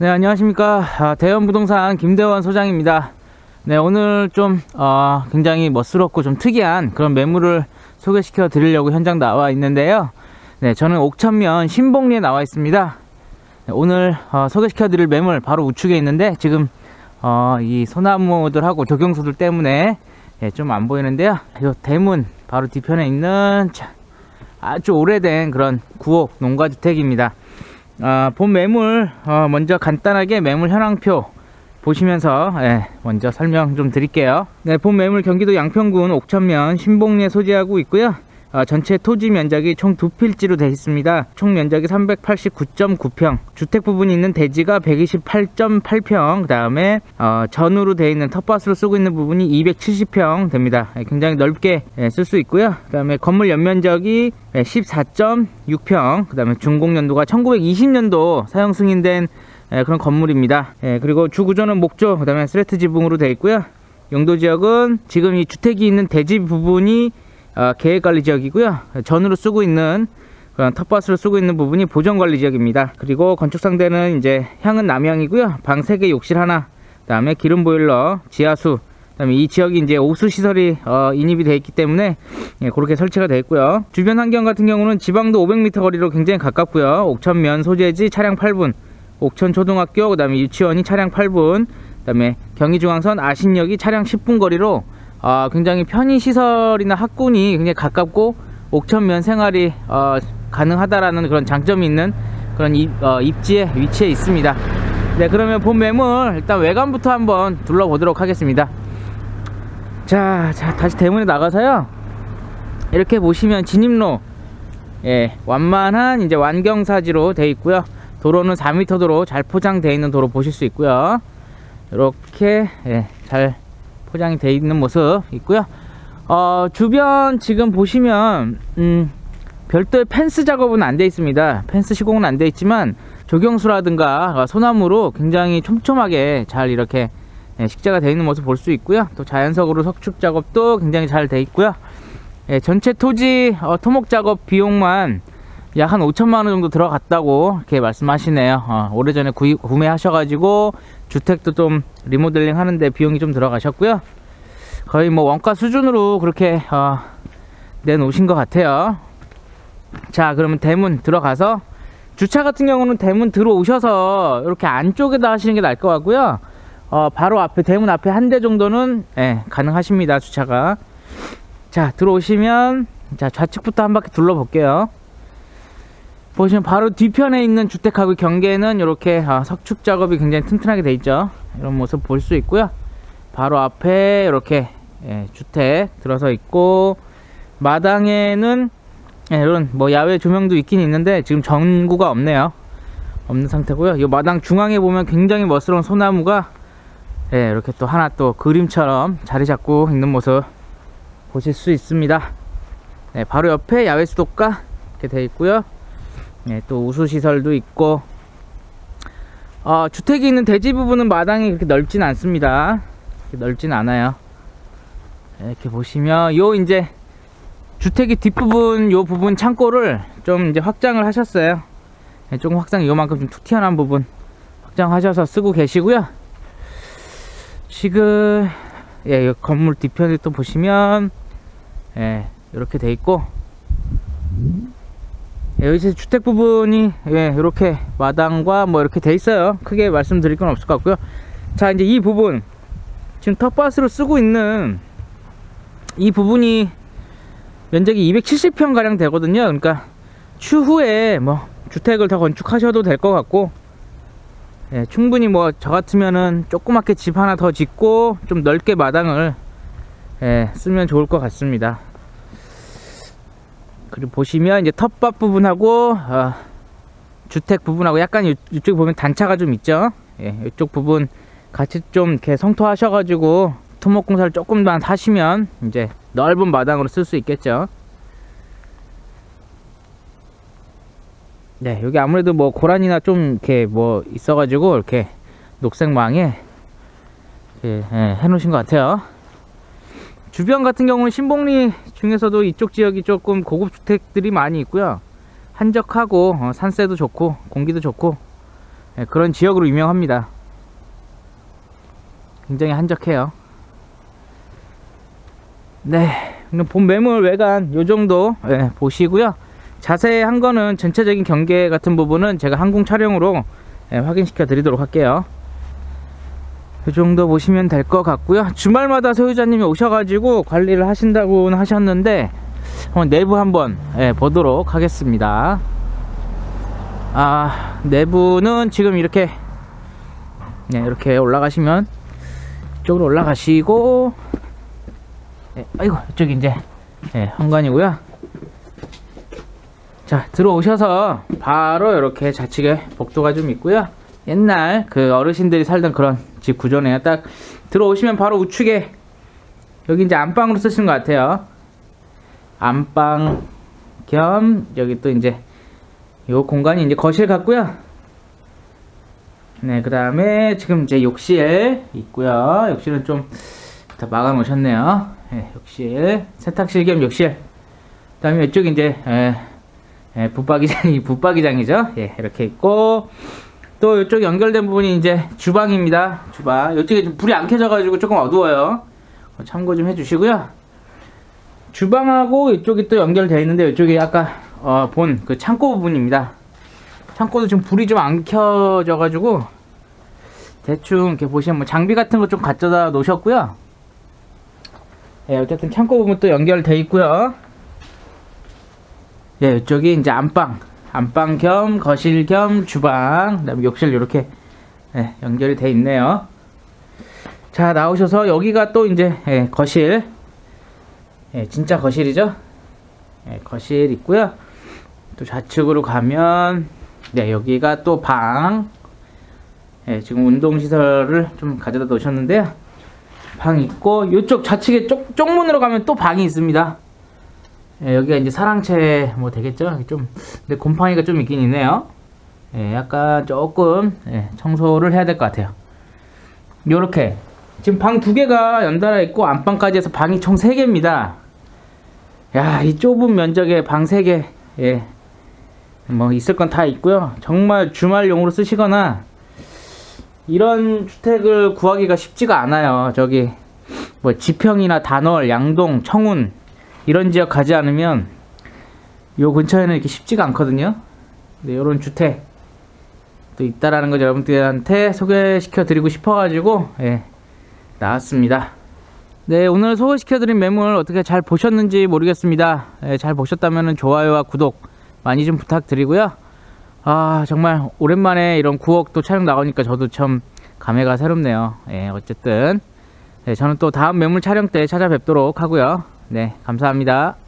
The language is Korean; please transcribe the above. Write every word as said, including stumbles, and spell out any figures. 네, 안녕하십니까. 아, 대원부동산 김대원 소장입니다. 네, 오늘 좀 어, 굉장히 멋스럽고 좀 특이한 그런 매물을 소개시켜 드리려고 현장 나와 있는데요. 네, 저는 옥천면 신복리에 나와 있습니다. 네, 오늘 어, 소개시켜 드릴 매물 바로 우측에 있는데 지금 어, 이 소나무들하고 조경소들 때문에 예, 좀 안 보이는데요. 이 대문 바로 뒤편에 있는 참 아주 오래된 그런 구옥 농가주택입니다. 아, 본 매물 어, 먼저 간단하게 매물 현황표 보시면서 예, 먼저 설명 좀 드릴게요. 네, 본 매물 경기도 양평군 옥천면 신복리에 소재하고 있고요. 아, 전체 토지 면적이 총 두 필지로 되어 있습니다. 총 면적이 삼백팔십구 점 구 평, 주택 부분이 있는 대지가 백이십팔 점 팔 평, 그 다음에 어, 전후로 되어 있는 텃밭으로 쓰고 있는 부분이 이백칠십 평 됩니다. 예, 굉장히 넓게 예, 쓸 수 있고요. 그 다음에 건물 연면적이 예, 십사 점 육 평, 그 다음에 준공연도가 천구백이십 년도 사용 승인된 예, 그런 건물입니다. 예, 그리고 주구조는 목조, 그 다음에 스레트 지붕으로 되어 있고요. 용도지역은 지금 이 주택이 있는 대지 부분이 어, 계획관리지역이고요. 전으로 쓰고 있는 그런 텃밭으로 쓰고 있는 부분이 보전관리지역입니다. 그리고 건축상대는 이제 향은 남향이고요. 방 세 개, 욕실 하나, 그 다음에 기름보일러, 지하수, 그 다음에 이 지역이 이제 오수시설이 어, 인입이 되어 있기 때문에 예, 그렇게 설치가 되어 있고요. 주변 환경 같은 경우는 지방도 오백 미터 거리로 굉장히 가깝고요. 옥천면 소재지 차량 팔 분, 옥천초등학교, 그 다음에 유치원이 차량 팔 분, 그 다음에 경의중앙선 아신역이 차량 십 분 거리로 어, 굉장히 편의시설이나 학군이 굉장히 가깝고 옥천면 생활이 어, 가능하다라는 그런 장점이 있는 그런 입, 어, 입지에 위치해 있습니다. 네, 그러면 본 매물 일단 외관부터 한번 둘러보도록 하겠습니다. 자, 자 다시 대문에 나가서요. 이렇게 보시면 진입로 예, 완만한 이제 완경사지로 되어 있고요. 도로는 사 미터 도로 잘 포장되어 있는 도로 보실 수 있고요. 이렇게 예, 잘 포장이 되어 있는 모습 있고요. 어, 주변 지금 보시면 음, 별도의 펜스 작업은 안 되어 있습니다. 펜스 시공은 안 되어 있지만 조경수라든가 소나무로 굉장히 촘촘하게 잘 이렇게 예, 식재가 되어 있는 모습 볼 수 있고요. 또 자연석으로 석축 작업도 굉장히 잘 되어 있고요. 예, 전체 토지 어, 토목 작업 비용만 약 한 오천만 원 정도 들어갔다고 이렇게 말씀하시네요. 어, 오래전에 구입, 구매하셔가지고 주택도 좀 리모델링 하는데 비용이 좀 들어가셨고요. 거의 뭐 원가 수준으로 그렇게 어, 내놓으신 것 같아요. 자, 그러면 대문 들어가서 주차 같은 경우는 대문 들어오셔서 이렇게 안쪽에다 하시는 게 나을 것 같고요. 어, 바로 앞에 대문 앞에 한 대 정도는 예, 가능하십니다. 주차가. 자, 들어오시면 자 좌측부터 한 바퀴 둘러볼게요. 보시면 바로 뒤편에 있는 주택하고 경계는 이렇게 석축 작업이 굉장히 튼튼하게 되어 있죠. 이런 모습 볼 수 있고요. 바로 앞에 이렇게 주택 들어서 있고 마당에는 이런 뭐 야외 조명도 있긴 있는데 지금 전구가 없네요. 없는 상태고요. 이 마당 중앙에 보면 굉장히 멋스러운 소나무가 이렇게 또 하나 또 그림처럼 자리 잡고 있는 모습 보실 수 있습니다. 네, 바로 옆에 야외 수도가 이렇게 되어 있고요. 예, 또 우수시설도 있고 어, 주택이 있는 대지 부분은 마당이 그렇게 넓진 않습니다. 넓진 않아요. 이렇게 보시면 요 이제 주택이 뒷부분 요 부분 창고를 좀 이제 확장을 하셨어요. 예, 조금 확장 요만큼 좀 툭 튀어나온 부분 확장하셔서 쓰고 계시고요. 지금 예, 요 건물 뒤편에 또 보시면 예, 이렇게 돼 있고 예, 여기서 주택 부분이 예, 이렇게 마당과 뭐 이렇게 돼 있어요. 크게 말씀드릴 건 없을 것 같고요. 자, 이제 이 부분 지금 텃밭으로 쓰고 있는 이 부분이 면적이 이백칠십 평 가량 되거든요. 그러니까 추후에 뭐 주택을 더 건축하셔도 될 것 같고 예, 충분히 뭐 저 같으면은 조그맣게 집 하나 더 짓고 좀 넓게 마당을 예, 쓰면 좋을 것 같습니다. 그리고 보시면 이제 텃밭 부분하고 어, 주택 부분하고 약간 이쪽에 보면 단차가 좀 있죠. 예, 이쪽 부분 같이 좀 이렇게 성토하셔가지고 토목 공사를 조금만 하시면 이제 넓은 마당으로 쓸 수 있겠죠. 네, 여기 아무래도 뭐 고란이나 좀 이렇게 뭐 있어가지고 이렇게 녹색망에 이렇게 예, 해놓으신 것 같아요. 주변 같은 경우는 신복리 중에서도 이쪽 지역이 조금 고급 주택들이 많이 있고요. 한적하고 산세도 좋고 공기도 좋고 그런 지역으로 유명합니다. 굉장히 한적해요. 네, 본 매물 외관 요정도 네, 보시고요. 자세한 거는 전체적인 경계 같은 부분은 제가 항공 촬영으로 네, 확인시켜 드리도록 할게요. 이 정도 보시면 될 것 같고요. 주말마다 소유자님이 오셔가지고 관리를 하신다고 하셨는데 한번 내부 한번 예, 보도록 하겠습니다. 아, 내부는 지금 이렇게 예, 이렇게 올라가시면 이쪽으로 올라가시고 예, 아이고 이쪽이 이제 예, 현관이고요. 자, 들어오셔서 바로 이렇게 좌측에 복도가 좀 있고요. 옛날 그 어르신들이 살던 그런 집 구조네요. 딱 들어오시면 바로 우측에 여기 이제 안방으로 쓰시는 것 같아요. 안방 겸 여기 또 이제 요 공간이 이제 거실 같고요. 네, 그 다음에 지금 이제 욕실 있고요. 욕실은 좀 다 막아 놓으셨네요. 네, 욕실, 세탁실 겸 욕실. 그 다음에 이쪽이 이제 에, 에, 붙박이장이 붙박이장이죠. 예, 이렇게 있고. 또 이쪽 연결된 부분이 이제 주방입니다. 주방. 이쪽에 좀 불이 안 켜져가지고 조금 어두워요. 참고 좀 해주시고요. 주방하고 이쪽이 또 연결되어 있는데 이쪽이 아까 어 본 그 창고 부분입니다. 창고도 지금 불이 좀 안 켜져가지고 대충 이렇게 보시면 뭐 장비 같은 거 좀 갖다 놓으셨고요. 예, 어쨌든 창고 부분 또 연결되어 있고요. 예, 이쪽이 이제 안방. 안방 겸 거실 겸 주방 그다음에 욕실 이렇게 예, 연결이 돼 있네요. 자, 나오셔서 여기가 또 이제 예, 거실 예, 진짜 거실이죠. 예, 거실 있고요. 또 좌측으로 가면 네, 여기가 또 방 예, 지금 운동시설을 좀 가져다 놓으셨는데요. 방 있고 이쪽 좌측에 쪽, 쪽문으로 가면 또 방이 있습니다. 예, 여기가 이제 사랑채 뭐 되겠죠? 좀, 근데 곰팡이가 좀 있긴 있네요. 예, 약간 조금, 예, 청소를 해야 될 것 같아요. 요렇게. 지금 방 두 개가 연달아 있고, 안방까지 해서 방이 총 세 개입니다. 야, 이 좁은 면적에 방 세 개, 예. 뭐, 있을 건 다 있고요. 정말 주말용으로 쓰시거나, 이런 주택을 구하기가 쉽지가 않아요. 저기, 뭐, 지평이나 단월, 양동, 청운, 이런 지역 가지 않으면 요 근처에는 이렇게 쉽지가 않거든요. 근데 요런 주택 또 있다라는 걸 여러분들한테 소개시켜 드리고 싶어 가지고 예, 나왔습니다. 네, 오늘 소개시켜 드린 매물 어떻게 잘 보셨는지 모르겠습니다. 예, 잘 보셨다면 좋아요와 구독 많이 좀 부탁드리고요. 아, 정말 오랜만에 이런 구억도 촬영 나오니까 저도 참 감회가 새롭네요. 예, 어쨌든 예, 저는 또 다음 매물 촬영 때 찾아뵙도록 하고요. 네, 감사합니다.